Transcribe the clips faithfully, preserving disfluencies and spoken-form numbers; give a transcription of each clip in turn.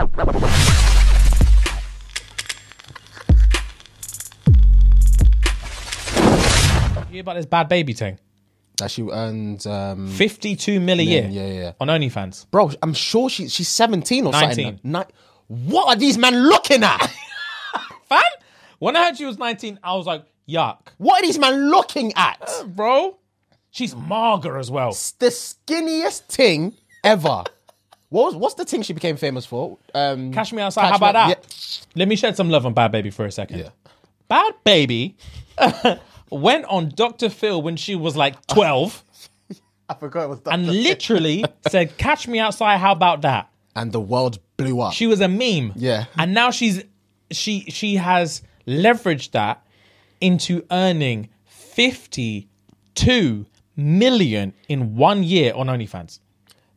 You hear about this Bhad Bhabie thing? That she earned um, fifty-two mil a year. Yeah, yeah, yeah. On OnlyFans. Bro, I'm sure she, she's seventeen or nineteen. Something. Ni what are these men looking at? Fam? When I heard she was nineteen, I was like, yuck. What are these men looking at? Uh, bro. She's mager as well. It's the skinniest thing ever. What was, what's the thing she became famous for? Um, Cash Me Outside. Cash How about that? Yeah. Let me shed some love on Bhad Bhabie for a second. Yeah. Bhad Bhabie went on Doctor Phil when she was like twelve. I forgot it was Doctor Phil. And literally said, "Catch me outside. How about that?" And the world blew up. She was a meme. Yeah. And now she's she she has leveraged that into earning fifty-two million in one year on OnlyFans.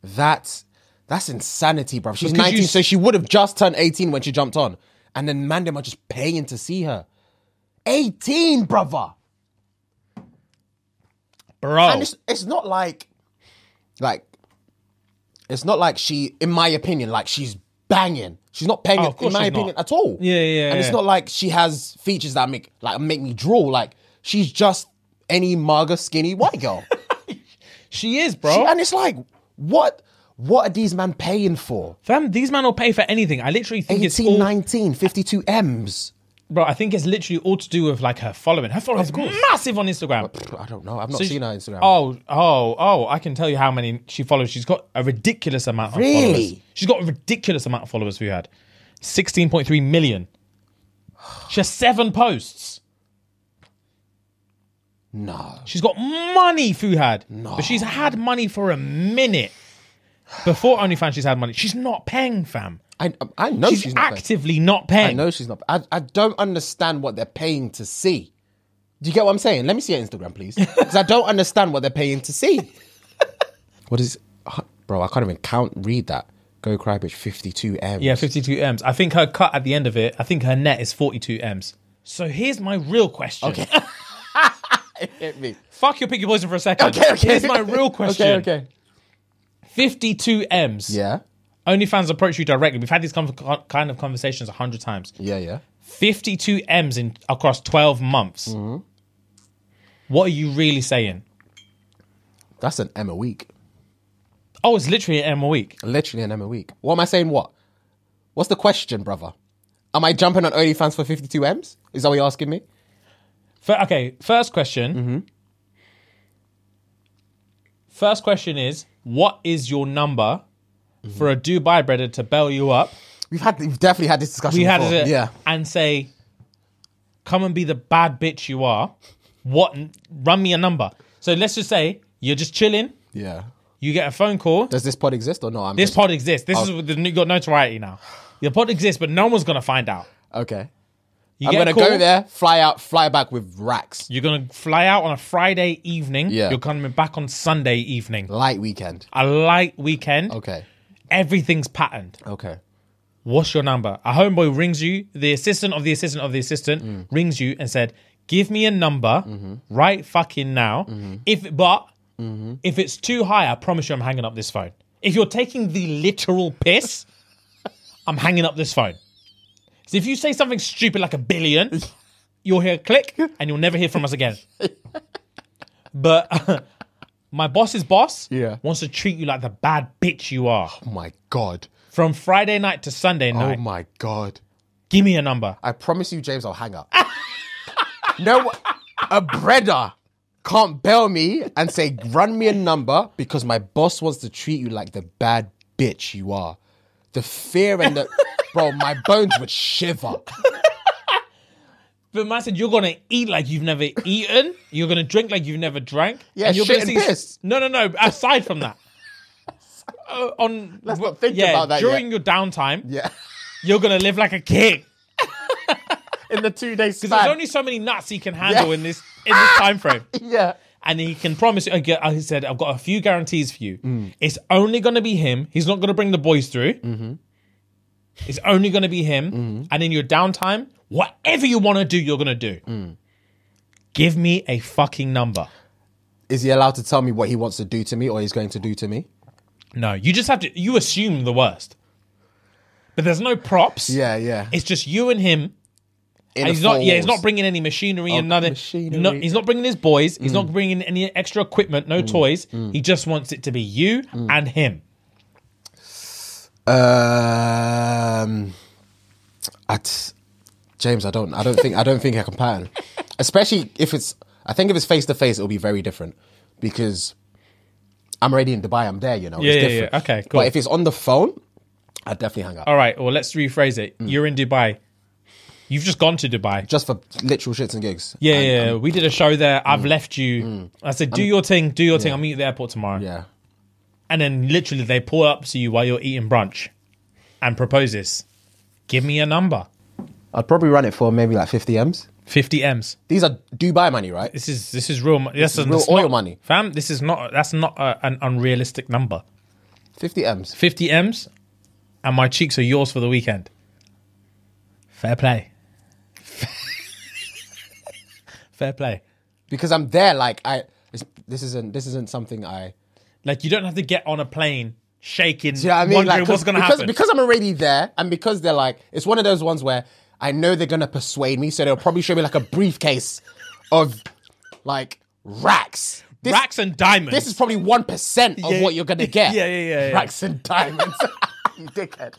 That's that's insanity, bro. She's because nineteen, you... so she would have just turned eighteen when she jumped on, and then man, them are just paying to see her. eighteen, brother, bro. And it's, it's not like, like, it's not like she, in my opinion, like she's banging. She's not paying, oh, it, in my opinion, not at all. Yeah, yeah, yeah. And it's not like she has features that make like make me drool. Like she's just any mager, skinny white girl. She is, bro. She, and it's like, what what are these men paying for? Fam, these men will pay for anything. I literally think eighteen, it's all... nineteen, fifty-two M's. Bro, I think it's literally all to do with like her following. Her following is massive on Instagram. I don't know. I've not so seen she... her Instagram. Oh, oh, oh. I can tell you how many she follows. She's got a ridiculous amount of really? followers. She's got a ridiculous amount of followers we had. sixteen point three million. She has seven posts. No. She's got money, Fuhad. No. But she's had money for a minute. Before OnlyFans, she's had money. She's not paying, fam. I, I know she's, she's not actively paying. not paying. I know she's not. I, I don't understand what they're paying to see. Do you get what I'm saying? Let me see her Instagram, please. Because I don't understand what they're paying to see. What is... Bro, I can't even count, read that. Go cry, bitch, fifty-two M's. Yeah, fifty-two M's. I think her cut at the end of it, I think her net is forty-two M's. So here's my real question. Okay. Hit me. Fuck your picky poison for a second. Okay, okay. Here's my real question. Okay, okay. fifty-two M's. Yeah. OnlyFans approach you directly. We've had these kind of conversations a hundred times. Yeah, yeah. fifty-two M's in across twelve months. Mm-hmm. What are you really saying? That's an M a week. Oh, it's literally an M a week. Literally an M a week. What am I saying? What? What's the question, brother? Am I jumping on OnlyFans for fifty-two M's? Is that what you're asking me? For, okay, first question. Mm-hmm. First question is, what is your number mm-hmm. for a Dubai breeder to bail you up? We've had, we've definitely had this discussion we before. Had it, yeah. And say, come and be the bad bitch you are. What? Run me a number. So let's just say you're just chilling. Yeah. You get a phone call. Does this pod exist or not? This just... pod exists. This oh. is the got notoriety now. Your pod exists, but no one's gonna find out. Okay. You I'm gonna go there, fly out, fly back with racks. You're gonna fly out on a Friday evening. Yeah. You're coming back on Sunday evening. Light weekend. A light weekend. Okay. Everything's patterned. Okay. What's your number? A homeboy rings you, the assistant of the assistant of the assistant mm. rings you and said, give me a number mm-hmm. right fucking now. Mm-hmm. If but mm-hmm. if it's too high, I promise you I'm hanging up this phone. If you're taking the literal piss, I'm hanging up this phone. So if you say something stupid like a billion, you'll hear a click and you'll never hear from us again. But uh, my boss's boss yeah. wants to treat you like the bad bitch you are. Oh my God. From Friday night to Sunday night. Oh my God. Give me a number. I promise you, James, I'll hang up. No, a breeder can't bail me and say, run me a number because my boss wants to treat you like the bad bitch you are. The fear and the... Bro, my bones would shiver. But man said, you're going to eat like you've never eaten. You're going to drink like you've never drank. Yeah, and you're shit gonna and piss. No, no, no. Aside from that. uh, on, Let's not think yeah, about that During yet. your downtime, yeah. you're going to live like a king. In the two days. Because there's only so many nuts he can handle yeah. in this in this time frame. Yeah. And he can promise you, he said, I've got a few guarantees for you. Mm. It's only going to be him. He's not going to bring the boys through. Mm-hmm. It's only going to be him. Mm-hmm. And in your downtime, whatever you want to do, you're going to do. Mm. Give me a fucking number. Is he allowed to tell me what he wants to do to me or he's going to do to me? No, you just have to, you assume the worst. But there's no props. Yeah, yeah. It's just you and him. And he's not, yeah, he's not bringing any machinery, oh, and nothing. Machinery. No, he's not bringing his boys. He's mm. not bringing any extra equipment, no mm. toys. Mm. He just wants it to be you mm. and him. Um, I'd, James, I don't, I don't think, I don't think I can pattern. Especially if it's, I think if it's face to face, it'll be very different because I'm already in Dubai. I'm there, you know. Yeah, it's yeah, different. yeah. Okay, cool. But if it's on the phone, I'd definitely hang up. All right. Well, let's rephrase it. Mm. You're in Dubai. You've just gone to Dubai. Just for literal shits and gigs. Yeah, and, yeah. Um, we did a show there. I've mm, left you. Mm, I said, do I'm, your thing, do your yeah. thing. I'll meet you at the airport tomorrow. Yeah. And then literally they pull up to you while you're eating brunch and propose this. Give me a number. I'd probably run it for maybe like fifty M's. fifty M's. These are Dubai money, right? This is this is real money. This this is real oil not, money. Fam, this is not, that's not a, an unrealistic number. fifty M's. fifty M's and my cheeks are yours for the weekend. Fair play. Fair play, because I'm there. Like I, this, this isn't this isn't something I like. You don't have to get on a plane shaking, you know what I mean? Wondering like, what's gonna because, happen because I'm already there, and because they're like, it's one of those ones where I know they're gonna persuade me, so they'll probably show me like a briefcase of like racks, this, racks and diamonds. This is probably one percent of yeah, what you're gonna get. Yeah, yeah, yeah. yeah. Racks and diamonds, you dickhead.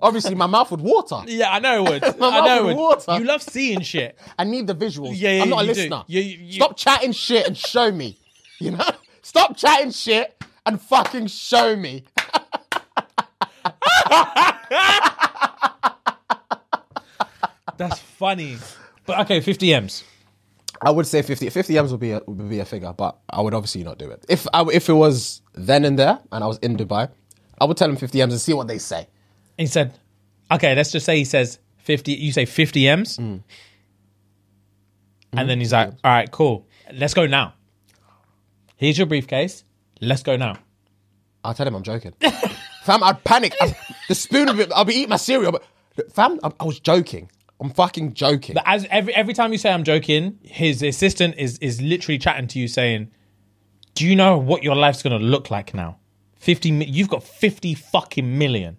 Obviously, my mouth would water. Yeah, I know it would. my I mouth know would water. You love seeing shit. I need the visuals. Yeah, yeah, I'm not a listener. You, you, Stop chatting shit and show me. You know? Stop chatting shit and fucking show me. That's funny. But okay, fifty M's. I would say fifty. fifty M's would be a, would be a figure, but I would obviously not do it. If I, if it was then and there and I was in Dubai, I would tell them fifty M's and see what they say. He said, okay, let's just say he says fifty, you say fifty M's. Mm. And mm, then he's like, all right, cool. Let's go now. Here's your briefcase. Let's go now. I'll tell him I'm joking. Fam, I'd panic. I'd, the spoon of it, I'll be eating my cereal. But, fam, I, I was joking. I'm fucking joking. But as every every time you say I'm joking, his assistant is is literally chatting to you saying, do you know what your life's going to look like now? fifty, you've got fifty fucking million.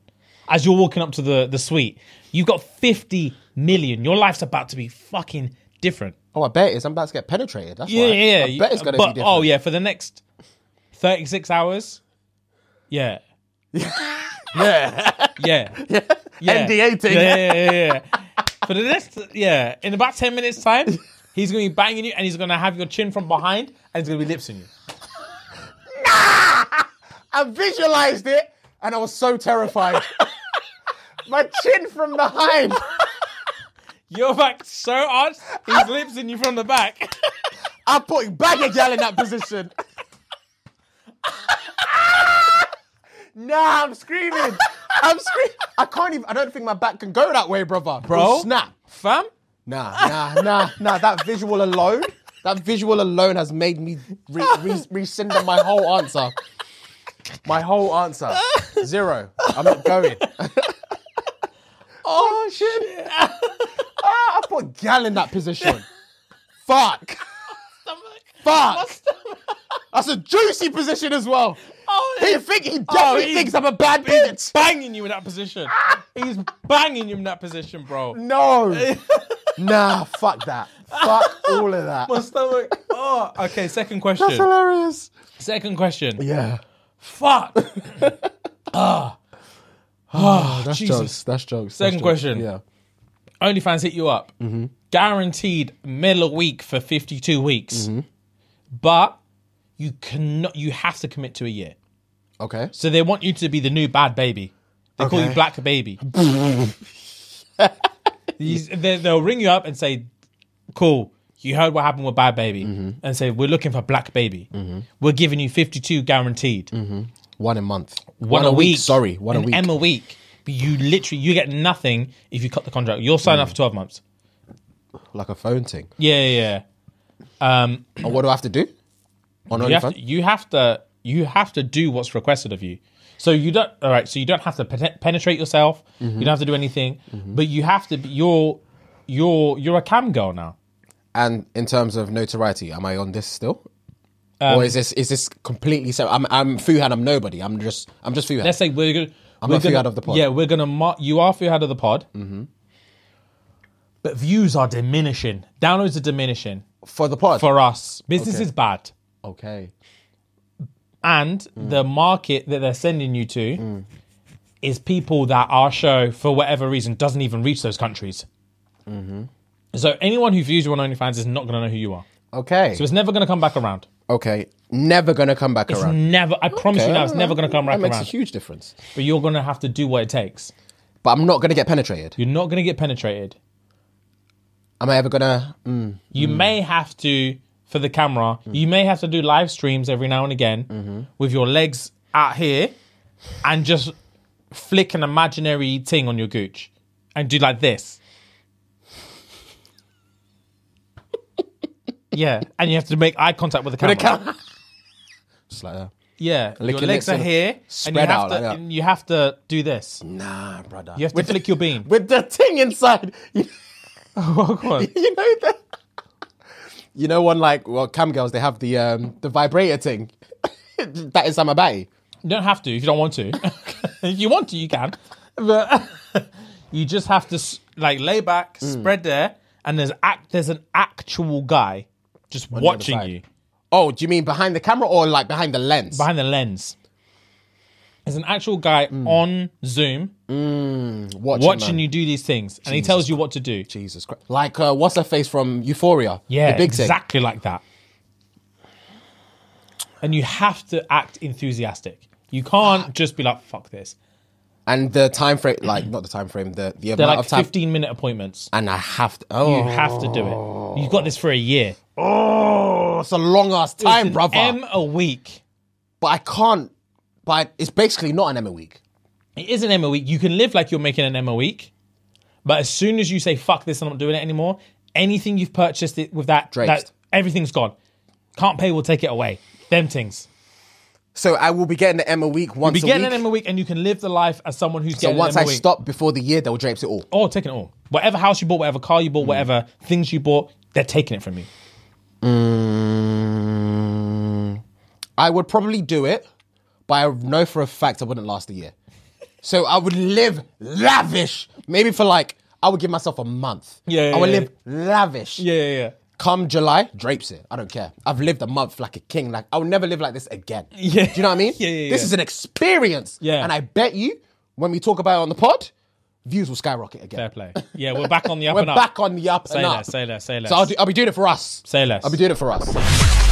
As you're walking up to the, the suite, you've got fifty million. Your life's about to be fucking different. Oh, I bet it is. I'm about to get penetrated. That's yeah, why. Yeah, I you, bet it's going to be different. Oh, yeah. For the next thirty-six hours. Yeah. Yeah. Yeah. Yeah. Yeah. Yeah. N D A thing. Yeah, yeah, yeah, yeah. For the next, yeah. In about ten minutes time, he's going to be banging you and he's going to have your chin from behind and he's going to be lipsing you. Nah! I visualized it and I was so terrified. My chin from behind. Your back so hard, he's lips in you from the back. I put baggage gal in that position. Nah, I'm screaming. I'm screaming. I can't even, I don't think my back can go that way, brother. Bro. Snap. Fam? Nah, nah, nah, nah. That visual alone, that visual alone has made me re re rescind my whole answer. My whole answer. Zero. I'm not going. Oh, shit. Ah, I put gal in that position. Fuck. Fuck. That's a juicy position as well. Oh, he think, he definitely oh, thinks I'm a bad bitch. He's banging you in that position. He's banging you in that position, bro. No. Nah, fuck that. Fuck all of that. My stomach. Oh, okay, second question. That's hilarious. Second question. Yeah. Fuck. Ah. Oh, that's Jesus. jokes. That's jokes. Second that's jokes. question. Yeah. OnlyFans hit you up. Mm-hmm. Guaranteed mill a week for fifty-two weeks. Mm-hmm. But you cannot, you have to commit to a year. Okay. So they want you to be the new Bhad Bhabie. They okay. call you Black Baby. they, they'll ring you up and say, cool, you heard what happened with Bhad Bhabie. Mm-hmm. And say, we're looking for Black Baby. Mm-hmm. We're giving you fifty-two guaranteed. Mm-hmm. One a month. One, one a week. week. Sorry, one An a week. M a week. But you literally, you get nothing if you cut the contract. You'll sign mm. up for twelve months. Like a phone thing. Yeah, yeah, yeah. Um, and what do I have to do? On you, have to, you have to, you have to do what's requested of you. So you don't, all right, so you don't have to penetrate yourself. Mm-hmm. You don't have to do anything. Mm-hmm. But you have to, be, you're, you're, you're a cam girl now. And in terms of notoriety, am I on this still? Um, or is this is this completely so? I'm I'm Fuhan. I'm nobody. I'm just I'm just Fuhan. Let's say we're I'm a few out of the pod. Yeah, we're going to mark... You are a few out of the pod. Mm-hmm. But views are diminishing. Downloads are diminishing. For the pod? For us. Business okay. is bad. Okay. And mm. the market that they're sending you to mm. is people that our show, for whatever reason, doesn't even reach those countries. Mm-hmm. So anyone who views you on OnlyFans is not going to know who you are. Okay. So it's never going to come back around. Okay. Never going to come back it's around. It's never... I okay. promise you now, it's never going to come back around. That makes a huge difference. But you're going to have to do what it takes. But I'm not going to get penetrated. You're not going to get penetrated. Am I ever going to... Mm, you mm. may have to... For the camera, mm. you may have to do live streams every now and again mm-hmm. with your legs out here and just flick an imaginary ting on your gooch and do like this. Yeah, and you have to make eye contact with the camera. With the cam- just like that. Yeah, Licking your legs are here spread and, you out to, like and you have to do this. Nah, brother. You have to with flick the, your bean. With the ting inside. Oh, come on. You know that? You know, on like, well, cam girls, they have the um, the vibrator thing. That is on my body. You don't have to if you don't want to. If you want to, you can. But you just have to like lay back, mm. spread there, and there's act. There's an actual guy just on watching you. Oh, do you mean behind the camera or like behind the lens? Behind the lens. There's an actual guy mm. on Zoom mm. watching, watching you do these things. Jesus and he tells you what to do. Jesus Christ. Like, uh, what's her face from Euphoria? Yeah, the big exactly thing. Like that. And you have to act enthusiastic. You can't just be like, fuck this. And the time frame, like, not the time frame, the, the amount like of time. They're like fifteen-minute appointments. And I have to. Oh. You have to do it. You've got this for a year. Oh, it's a long-ass time, it's brother. An M a week. But I can't. But it's basically not an M a week. It is an M a week. You can live like you're making an M a week. But as soon as you say, fuck this, I'm not doing it anymore, anything you've purchased it with that, that, everything's gone. Can't pay, we'll take it away. Them things. So I will be getting an M a week once a week? You'll be getting an M a week and you can live the life as someone who's getting an M a week. So once I stop before the year, they'll drapes it all? Oh, taking it all. Whatever house you bought, whatever car you bought, mm. whatever things you bought, they're taking it from you. Mm. I would probably do it. But I know for a fact I wouldn't last a year. So I would live lavish. Maybe for like, I would give myself a month. Yeah, yeah I would yeah, live yeah. lavish. Yeah, yeah, yeah. Come July, drapes it. I don't care. I've lived a month like a king. Like, I'll never live like this again. Yeah. Do you know what I mean? Yeah, yeah, yeah. This is an experience. Yeah. And I bet you, when we talk about it on the pod, views will skyrocket again. Fair play. Yeah, we're back on the up and up. We're back on the up and up. Say less, say less, say less. So I'll, do, I'll be doing it for us. Say less. I'll be doing it for us.